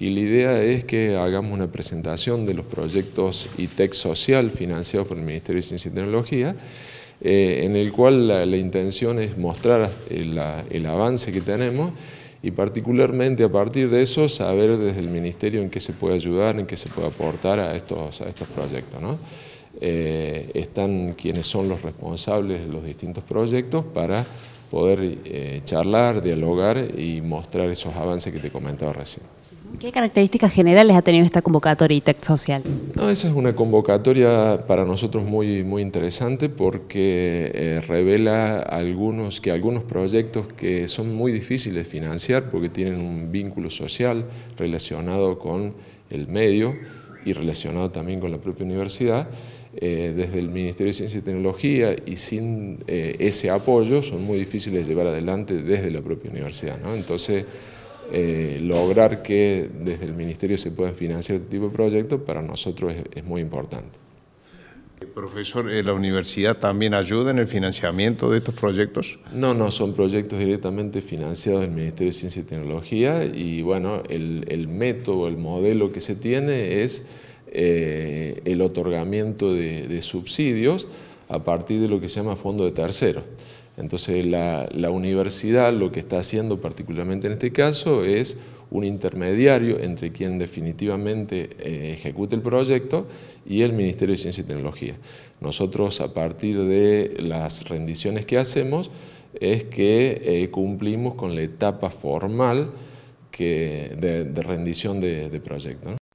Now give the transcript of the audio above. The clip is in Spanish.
y la idea es que hagamos una presentación de los proyectos I+TEC social financiados por el Ministerio de Ciencia y Tecnología, en el cual la intención es mostrar el avance que tenemos y particularmente a partir de eso saber desde el Ministerio en qué se puede ayudar, en qué se puede aportar a estos proyectos, ¿no? Están quienes son los responsables de los distintos proyectos para poder charlar, dialogar y mostrar esos avances que te comentaba recién. ¿Qué características generales ha tenido esta convocatoria I+TEC social? No, esa es una convocatoria para nosotros muy interesante porque revela algunos proyectos que son muy difíciles de financiar porque tienen un vínculo social relacionado con el medio y relacionado también con la propia universidad. Desde el Ministerio de Ciencia y Tecnología y sin ese apoyo son muy difíciles de llevar adelante desde la propia universidad, ¿no? Entonces, lograr que desde el Ministerio se puedan financiar este tipo de proyectos para nosotros es muy importante. Profesor, ¿la universidad también ayuda en el financiamiento de estos proyectos? No, son proyectos directamente financiados del Ministerio de Ciencia y Tecnología y bueno, el método, el modelo que se tiene es el otorgamiento de subsidios a partir de lo que se llama fondo de terceros. Entonces la universidad lo que está haciendo particularmente en este caso es un intermediario entre quien definitivamente ejecute el proyecto y el Ministerio de Ciencia y Tecnología. Nosotros a partir de las rendiciones que hacemos es que cumplimos con la etapa formal de rendición de proyecto, ¿no?